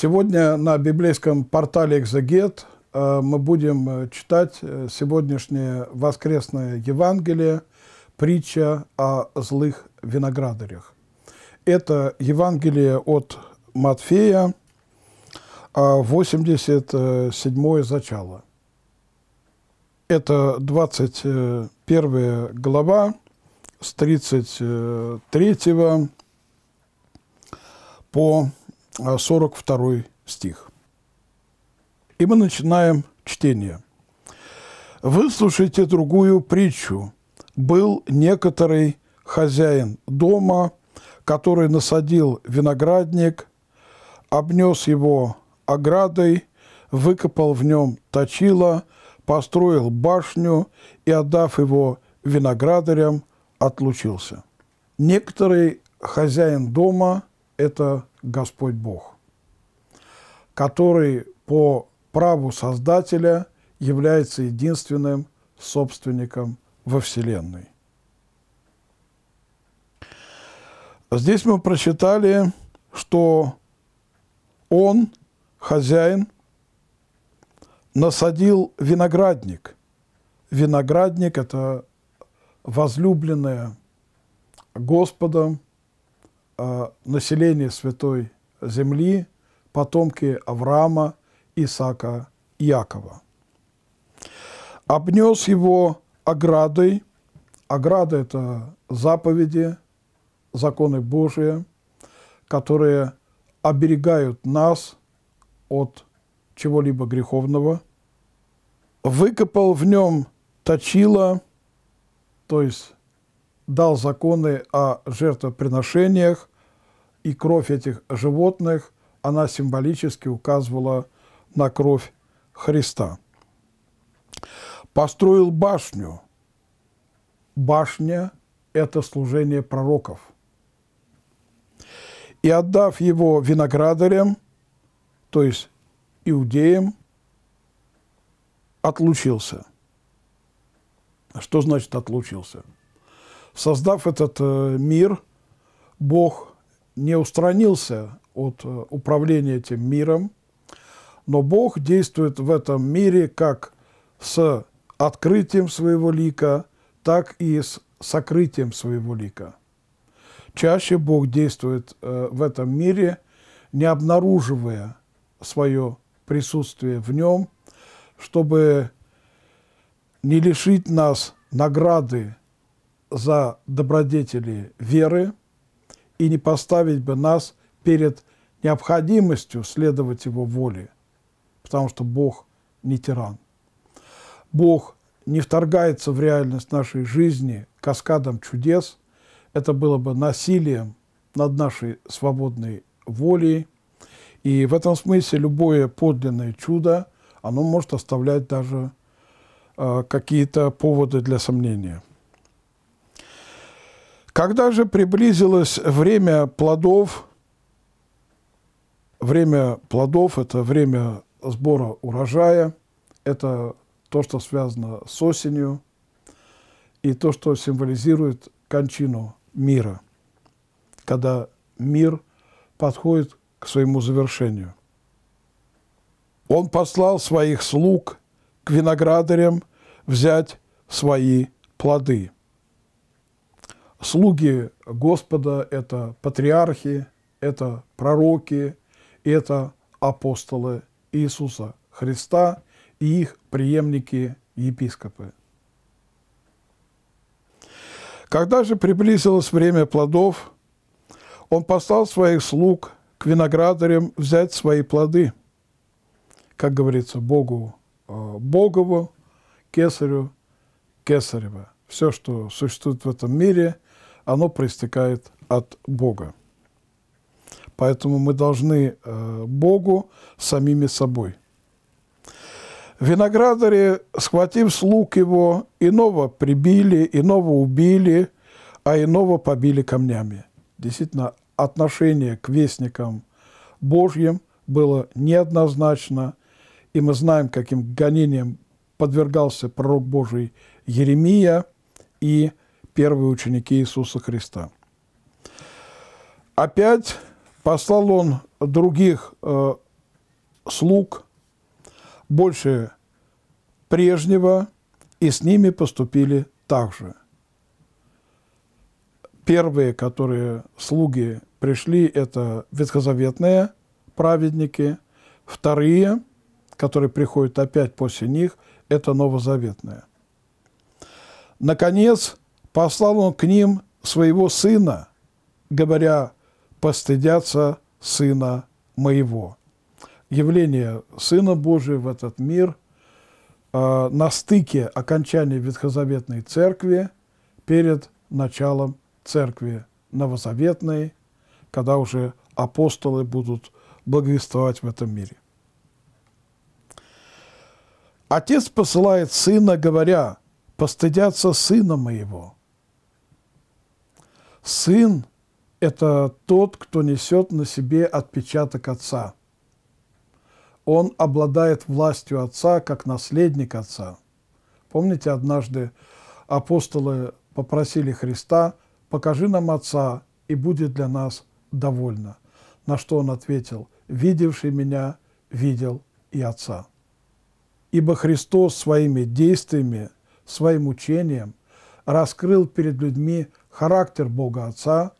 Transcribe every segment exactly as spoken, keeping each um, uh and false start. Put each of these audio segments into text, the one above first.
Сегодня на библейском портале «Экзегет» мы будем читать сегодняшнее воскресное Евангелие, притча о злых виноградарях. Это Евангелие от Матфея, восемьдесят седьмое зачало. Это двадцать первая глава с тридцать третьего по сорок второй стих. И мы начинаем чтение. «Выслушайте другую притчу. Был некоторый хозяин дома, который насадил виноградник, обнес его оградой, выкопал в нем точило, построил башню и, отдав его виноградарям, отлучился». Некоторый хозяин дома – это Господь Бог, который по праву Создателя является единственным собственником во Вселенной. Здесь мы прочитали, что Он, хозяин, насадил виноградник. Виноградник – это возлюбленное Господом население Святой Земли, потомки Авраама, Исаака, Якова. Обнес его оградой. Ограда – это заповеди, законы Божии, которые оберегают нас от чего-либо греховного. Выкопал в нем точило, то есть дал законы о жертвоприношениях, и кровь этих животных, она символически указывала на кровь Христа. Построил башню. Башня – это служение пророков. И отдав его виноградарям, то есть иудеям, отлучился. Что значит «отлучился»? Создав этот мир, Бог не устранился от управления этим миром, но Бог действует в этом мире как с открытием своего лика, так и с сокрытием своего лика. Чаще Бог действует в этом мире, не обнаруживая свое присутствие в нем, чтобы не лишить нас награды за добродетели веры, и не поставить бы нас перед необходимостью следовать Его воле, потому что Бог не тиран. Бог не вторгается в реальность нашей жизни каскадом чудес, это было бы насилием над нашей свободной волей, и в этом смысле любое подлинное чудо, оно может оставлять даже э, какие-то поводы для сомнения. Когда же приблизилось время плодов, время плодов – это время сбора урожая, это то, что связано с осенью, и то, что символизирует кончину мира, когда мир подходит к своему завершению. Он послал своих слуг к виноградарям взять свои плоды. Слуги Господа – это патриархи, это пророки, это апостолы Иисуса Христа и их преемники-епископы. Когда же приблизилось время плодов, он послал своих слуг к виноградарям взять свои плоды. Как говорится, Богу – Богово, Кесарю – Кесарево. Все, что существует в этом мире – оно проистекает от Бога. Поэтому мы должны Богу самими собой. Виноградари, схватив слуг его, иного прибили, иного убили, а иного побили камнями. Действительно, отношение к вестникам Божьим было неоднозначно, и мы знаем, каким гонением подвергался пророк Божий Еремия и первые ученики Иисуса Христа. Опять послал он других э, слуг, больше прежнего, и с ними поступили так же. Первые, которые слуги пришли, это ветхозаветные праведники. Вторые, которые приходят опять после них, это новозаветные. Наконец, послал он к ним своего сына, говоря: «Постыдятся сына моего». Явление Сына Божия в этот мир э, на стыке окончания ветхозаветной церкви перед началом церкви новозаветной, когда уже апостолы будут благовествовать в этом мире. Отец посылает сына, говоря: «Постыдятся сына моего». Сын – это тот, кто несет на себе отпечаток отца. Он обладает властью отца, как наследник отца. Помните, однажды апостолы попросили Христа: «Покажи нам отца, и будет для нас довольно». На что он ответил: «Видевший меня, видел и отца». Ибо Христос своими действиями, своим учением раскрыл перед людьми характер Бога Отца,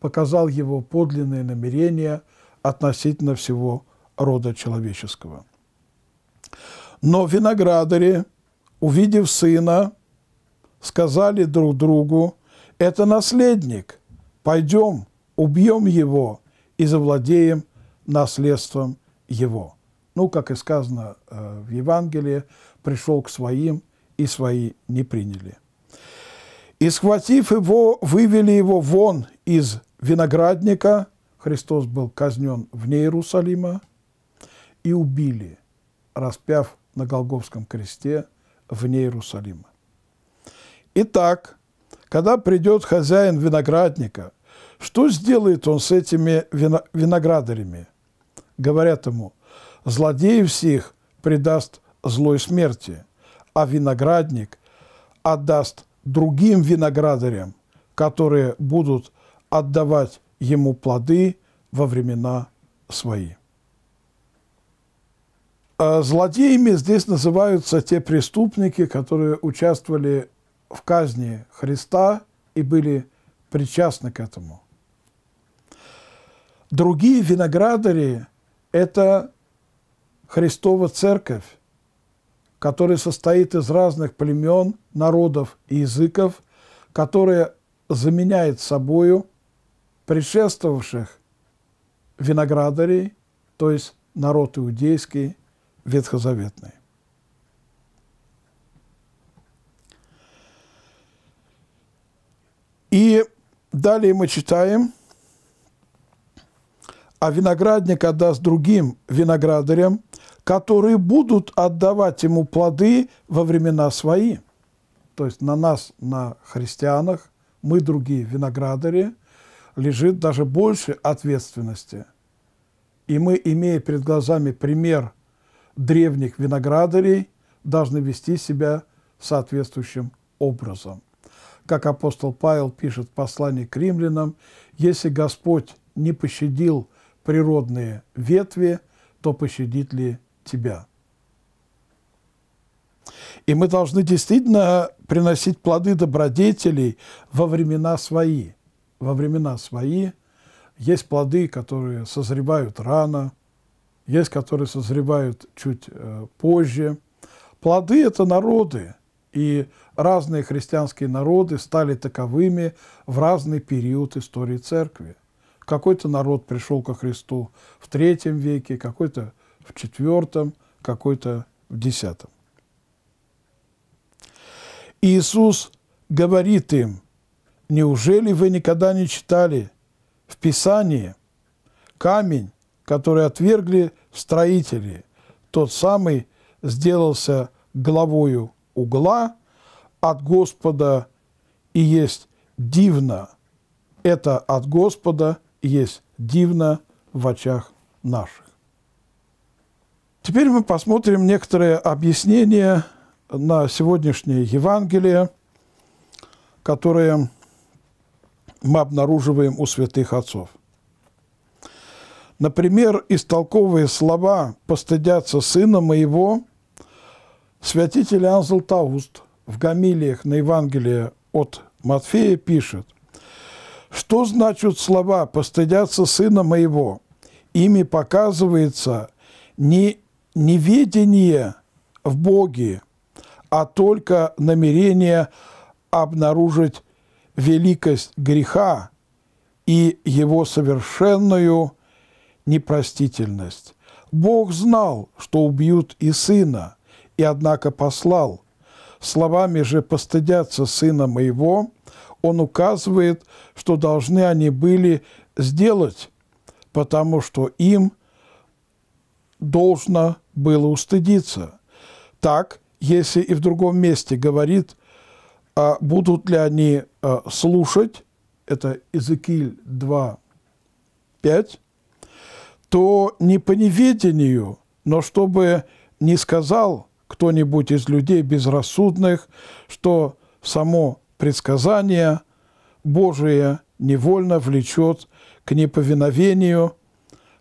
показал его подлинные намерения относительно всего рода человеческого. Но виноградари, увидев сына, сказали друг другу: «Это наследник, пойдем, убьем его и завладеем наследством его». Ну, как и сказано в Евангелии, пришел к своим, и свои не приняли. И, схватив его, вывели его вон из виноградника. Христос был казнен вне Иерусалима. И убили, распяв на Голговском кресте вне Иерусалима. Итак, когда придет хозяин виноградника, что сделает он с этими виноградарями? Говорят ему: «Злодеев всех предаст злой смерти, а виноградник отдаст другим виноградарям, которые будут отдавать ему плоды во времена свои». Злодеями здесь называются те преступники, которые участвовали в казни Христа и были причастны к этому. Другие виноградари – это Христова Церковь, которая состоит из разных племен, народов и языков, которая заменяет собою предшествовавших виноградарей, то есть народ иудейский, ветхозаветный. И далее мы читаем: «А виноградник отдаст другим виноградарям, которые будут отдавать ему плоды во времена свои». То есть на нас, на христианах, мы другие виноградари, лежит даже больше ответственности. И мы, имея перед глазами пример древних виноградарей, должны вести себя соответствующим образом. Как апостол Павел пишет в послании к римлянам: «Если Господь не пощадил природные ветви, то пощадит ли тебя?» И мы должны действительно приносить плоды добродетелей во времена свои. Во времена свои есть плоды, которые созревают рано, есть, которые созревают чуть э, позже. Плоды – это народы, и разные христианские народы стали таковыми в разный период истории Церкви. Какой-то народ пришел ко Христу в третьем веке, какой-то в четвертом, какой-то в десятом. Иисус говорит им: «Неужели вы никогда не читали в Писании: камень, который отвергли строители, тот самый сделался главою угла, от Господа и есть дивно, это от Господа и есть дивно в очах наших». Теперь мы посмотрим некоторые объяснения на сегодняшнее Евангелие, которые мы обнаруживаем у святых отцов. Например, истолковые слова «постыдятся сына моего» святитель Иоанн Златоуст в гомилиях на Евангелие от Матфея пишет: «Что значат слова «постыдятся сына моего»? Ими показывается не неведение в Боге, а только намерение обнаружить великость греха и его совершенную непростительность. Бог знал, что убьют и сына, и однако послал. Словами же «постыдятся сына моего» он указывает, что должны они были сделать, потому что им должно было устыдиться. Так, если и в другом месте говорит, а будут ли они слушать, это Иезекииль два, пять, то не по неведению, но чтобы не сказал кто-нибудь из людей безрассудных, что само предсказание Божие невольно влечет к неповиновению,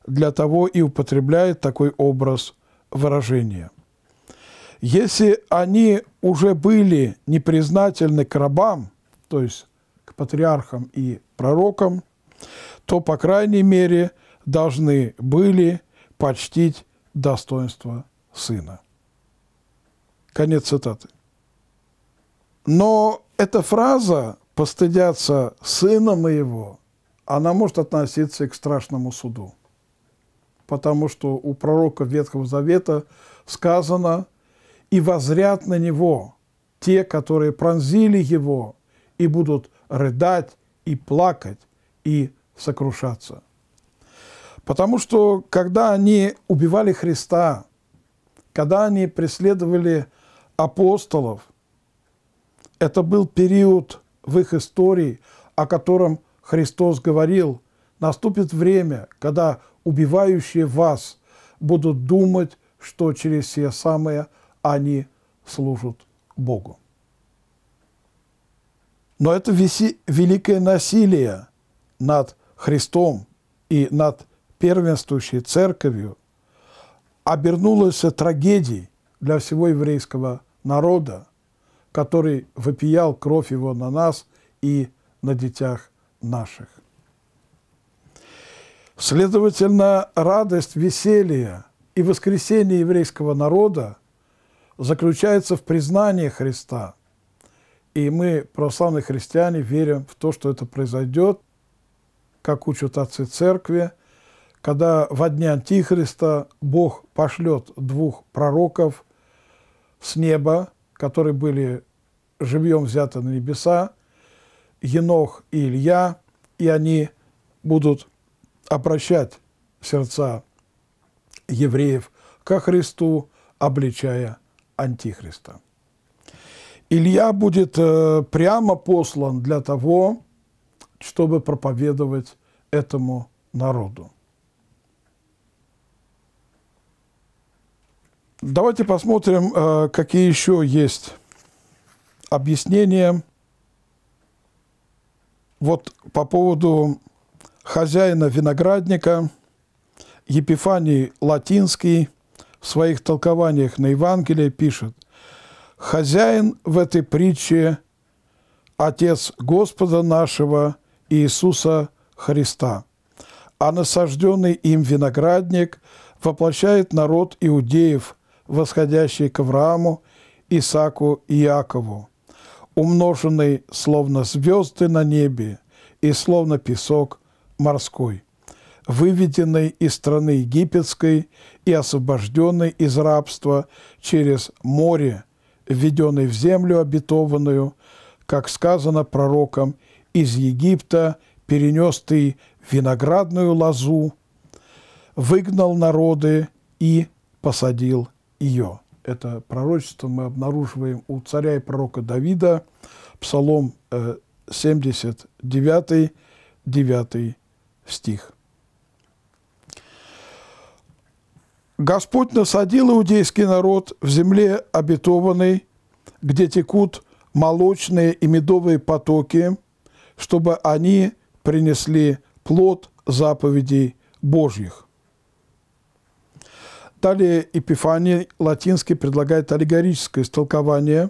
для того и употребляет такой образ выражения. Если они уже были непризнательны к рабам, то есть к патриархам и пророкам, то, по крайней мере, должны были почтить достоинство сына». Конец цитаты. Но эта фраза «постыдятся сына моего», она может относиться и к страшному суду, потому что у пророка Ветхого Завета сказано: «И возрят на него те, которые пронзили его, и будут рыдать, и плакать, и сокрушаться». Потому что, когда они убивали Христа, когда они преследовали апостолов, это был период в их истории, о котором Христос говорил: «Наступит время, когда убивающие вас будут думать, что через сие самое они служат Богу». Но это великое насилие над Христом и над первенствующей церковью обернулось трагедией для всего еврейского народа, который вопиял кровь его на нас и на детях наших. Следовательно, радость, веселье и воскресение еврейского народа заключается в признании Христа. И мы, православные христиане, верим в то, что это произойдет, как учат отцы церкви, когда во дни Антихриста Бог пошлет двух пророков с неба, которые были живьем взяты на небеса, Енох и Илья, и они будут обращать сердца евреев ко Христу, обличая Антихриста. Илья будет прямо послан для того, чтобы проповедовать этому народу. Давайте посмотрим, какие еще есть объяснения вот по поводу хозяина виноградника. Епифаний Латинский в своих толкованиях на Евангелие пишет: «Хозяин в этой притче – Отец Господа нашего Иисуса Христа, а насажденный им виноградник воплощает народ иудеев, восходящий к Аврааму, Исааку и Якову, умноженный словно звезды на небе и словно песок морской, выведенный из страны египетской и освобожденный из рабства через море, введенный в землю обетованную, как сказано пророком: из Египта перенес ты виноградную лозу, выгнал народы и посадил ее». Это пророчество мы обнаруживаем у царя и пророка Давида, Псалом семьдесят девять, девятый стих. «Господь насадил иудейский народ в земле обетованной, где текут молочные и медовые потоки, чтобы они принесли плод заповедей Божьих. Далее Епифаний Латинский предлагает аллегорическое истолкование.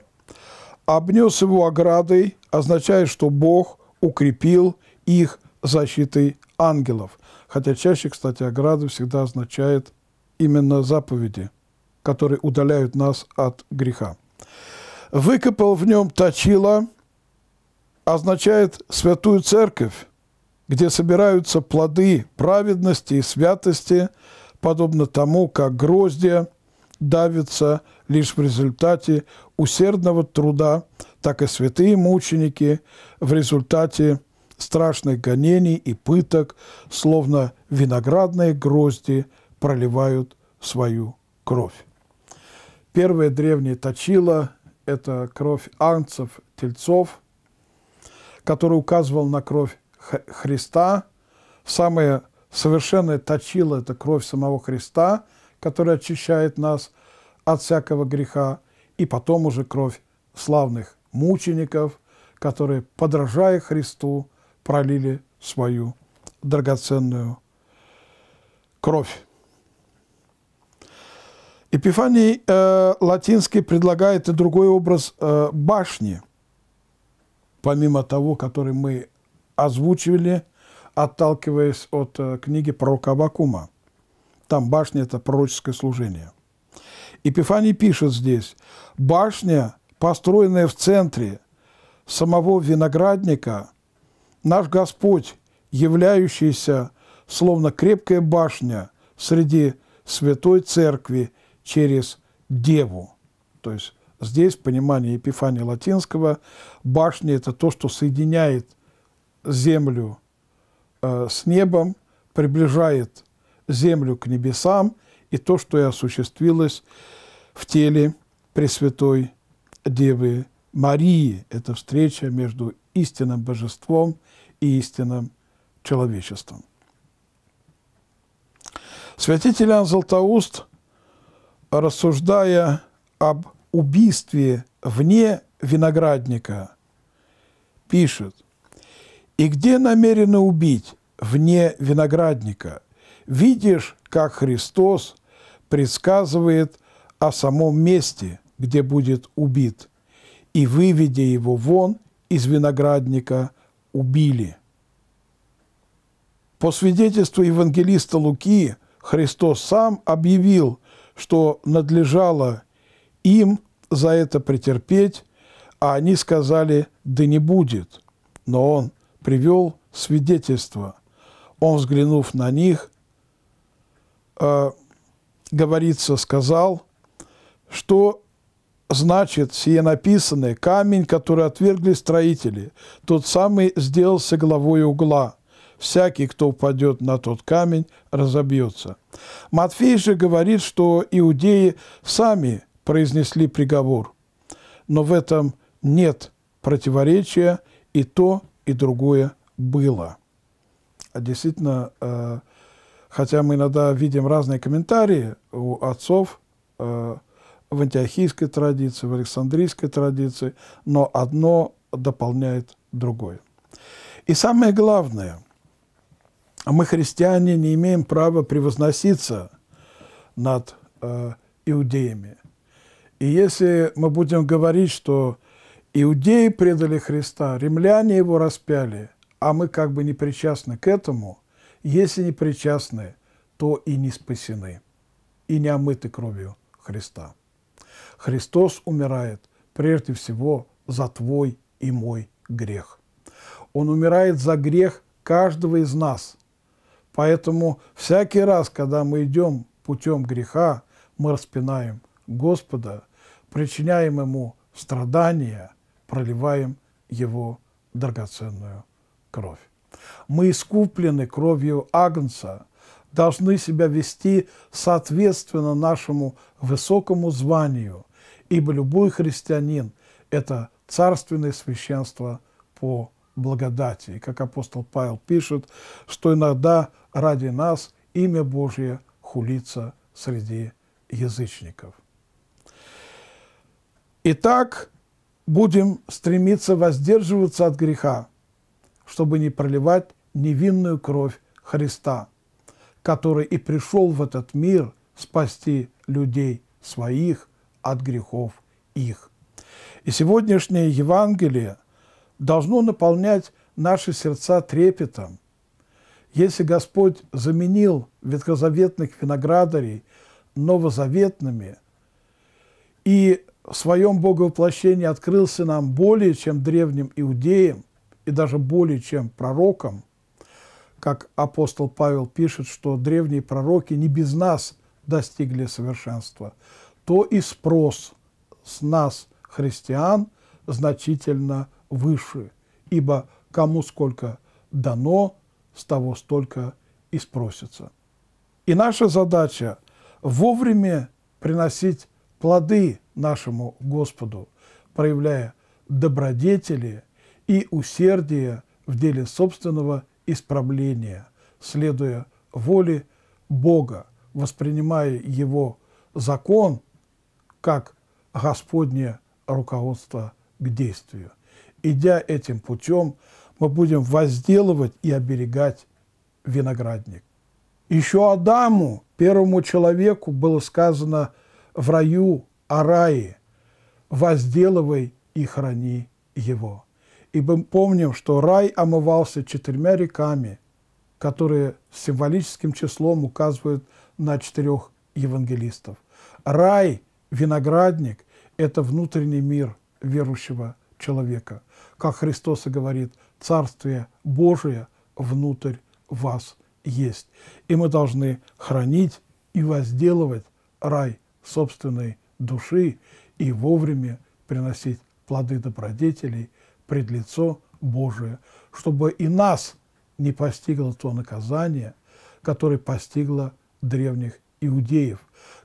«Обнес его оградой» означает, что Бог укрепил их защитой ангелов. Хотя чаще, кстати, ограда всегда означает именно заповеди, которые удаляют нас от греха. «Выкопал в нем точила» означает святую церковь, где собираются плоды праведности и святости, подобно тому, как гроздья давятся лишь в результате усердного труда, так и святые мученики в результате страшных гонений и пыток, словно виноградные грозди, проливают свою кровь. Первое древнее точило – это кровь агнцев, тельцов, который указывал на кровь Христа. Самое совершенное точило – это кровь самого Христа, которая очищает нас от всякого греха, и потом уже кровь славных мучеников, которые, подражая Христу, пролили свою драгоценную кровь. Епифаний э, Латинский предлагает и другой образ э, башни, помимо того, который мы озвучивали, отталкиваясь от э, книги пророка Аввакума. Там башня – это пророческое служение. Епифаний пишет здесь: «Башня, построенная в центре самого виноградника, наш Господь, являющийся словно крепкая башня среди святой церкви через Деву». То есть здесь понимание Епифания Латинского: башня – это то, что соединяет землю э, с небом, приближает землю к небесам, и то, что и осуществилось в теле Пресвятой Девы Марии. Это встреча между истинным божеством и истинным человечеством. Святитель Иоанн Златоуст, рассуждая об убийстве вне виноградника, пишет: «И где намерены убить вне виноградника? Видишь, как Христос предсказывает о самом месте, где будет убит, и, выведя его вон из виноградника, убили». По свидетельству евангелиста Луки, Христос сам объявил, что надлежало им за это претерпеть, а они сказали: «Да не будет». Но он привел свидетельство. Он, взглянув на них, э, говорится, сказал, что значит сие написанное: камень, который отвергли строители, тот самый сделался главой угла. Всякий, кто упадет на тот камень, разобьется. Матфей же говорит, что иудеи сами произнесли приговор. Но в этом нет противоречия, и то, и другое было. А действительно, хотя мы иногда видим разные комментарии у отцов в антиохийской традиции, в александрийской традиции, но одно дополняет другое. И самое главное – мы, христиане, не имеем права превозноситься над э, иудеями. И если мы будем говорить, что иудеи предали Христа, римляне его распяли, а мы как бы не причастны к этому, если не причастны, то и не спасены, и не омыты кровью Христа. Христос умирает прежде всего за твой и мой грех. Он умирает за грех каждого из нас. Поэтому всякий раз, когда мы идем путем греха, мы распинаем Господа, причиняем Ему страдания, проливаем Его драгоценную кровь. Мы искуплены кровью Агнца, должны себя вести соответственно нашему высокому званию, ибо любой христианин – это царственное священство по благодати. И как апостол Павел пишет, что иногда ради нас имя Божье хулится среди язычников. Итак, будем стремиться воздерживаться от греха, чтобы не проливать невинную кровь Христа, который и пришел в этот мир спасти людей своих от грехов их. И сегодняшнее Евангелие должно наполнять наши сердца трепетом. Если Господь заменил ветхозаветных виноградарей новозаветными и в своем боговоплощении открылся нам более чем древним иудеям и даже более чем пророкам, как апостол Павел пишет, что древние пророки не без нас достигли совершенства, то и спрос с нас, христиан, значительно выше, ибо кому сколько дано, с того столько и спросится. И наша задача – вовремя приносить плоды нашему Господу, проявляя добродетели и усердие в деле собственного исправления, следуя воле Бога, воспринимая Его закон как Господнее руководство к действию. Идя этим путем, мы будем возделывать и оберегать виноградник. Еще Адаму, первому человеку, было сказано в раю о рае: возделывай и храни его. И мы помним, что рай омывался четырьмя реками, которые символическим числом указывают на четырех евангелистов. Рай, виноградник – это внутренний мир верующего человека. Как Христос и говорит, Царствие Божие внутрь вас есть. И мы должны хранить и возделывать рай собственной души и вовремя приносить плоды добродетелей пред лицо Божие, чтобы и нас не постигло то наказание, которое постигло древних иудеев.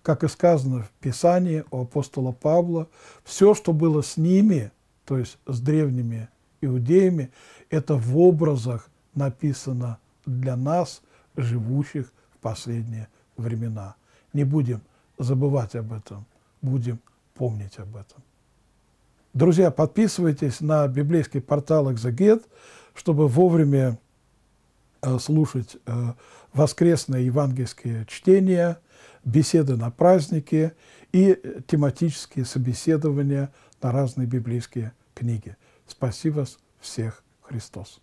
Как и сказано в Писании у апостола Павла, все, что было с ними, то есть с древними иудеями, это в образах написано для нас, живущих в последние времена. Не будем забывать об этом, будем помнить об этом. Друзья, подписывайтесь на библейский портал «Экзегет», чтобы вовремя слушать воскресные евангельские чтения, беседы на праздники и тематические собеседования на разные библейские книги. Спаси вас всех, Христос!